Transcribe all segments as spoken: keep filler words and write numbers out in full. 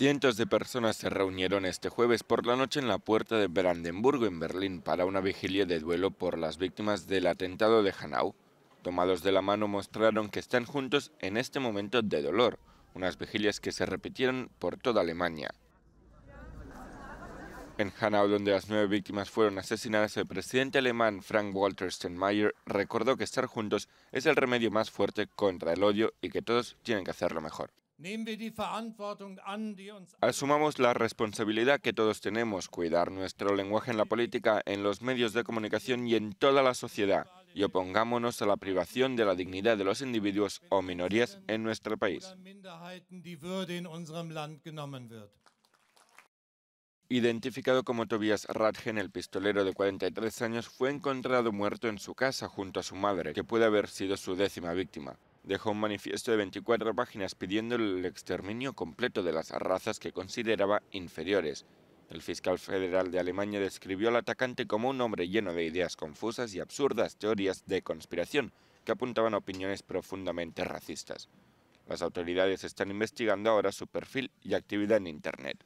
Cientos de personas se reunieron este jueves por la noche en la puerta de Brandenburgo, en Berlín, para una vigilia de duelo por las víctimas del atentado de Hanau. Tomados de la mano mostraron que están juntos en este momento de dolor, unas vigilias que se repitieron por toda Alemania. En Hanau, donde las nueve víctimas fueron asesinadas, el presidente alemán Frank-Walter Steinmeier recordó que estar juntos es el remedio más fuerte contra el odio y que todos tienen que hacerlo mejor. Asumamos la responsabilidad que todos tenemos, cuidar nuestro lenguaje en la política, en los medios de comunicación y en toda la sociedad, y opongámonos a la privación de la dignidad de los individuos o minorías en nuestro país. Identificado como Tobias Radgen, el pistolero de cuarenta y tres años fue encontrado muerto en su casa junto a su madre, que puede haber sido su décima víctima. Dejó un manifiesto de veinticuatro páginas pidiendo el exterminio completo de las razas que consideraba inferiores. El fiscal federal de Alemania describió al atacante como un hombre lleno de ideas confusas y absurdas teorías de conspiración que apuntaban a opiniones profundamente racistas. Las autoridades están investigando ahora su perfil y actividad en Internet.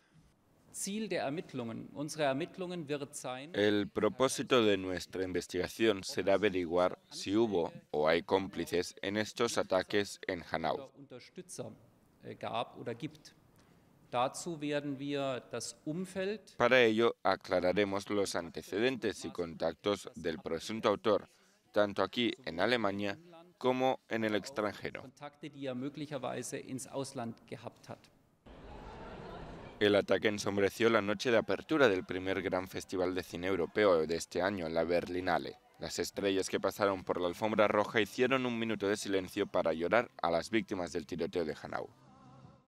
El propósito de nuestra investigación será averiguar si hubo o hay cómplices en estos ataques en Hanau. Para ello, aclararemos los antecedentes y contactos del presunto autor, tanto aquí en Alemania como en el extranjero. El ataque ensombreció la noche de apertura del primer gran festival de cine europeo de este año, la Berlinale. Las estrellas que pasaron por la alfombra roja hicieron un minuto de silencio para llorar a las víctimas del tiroteo de Hanau.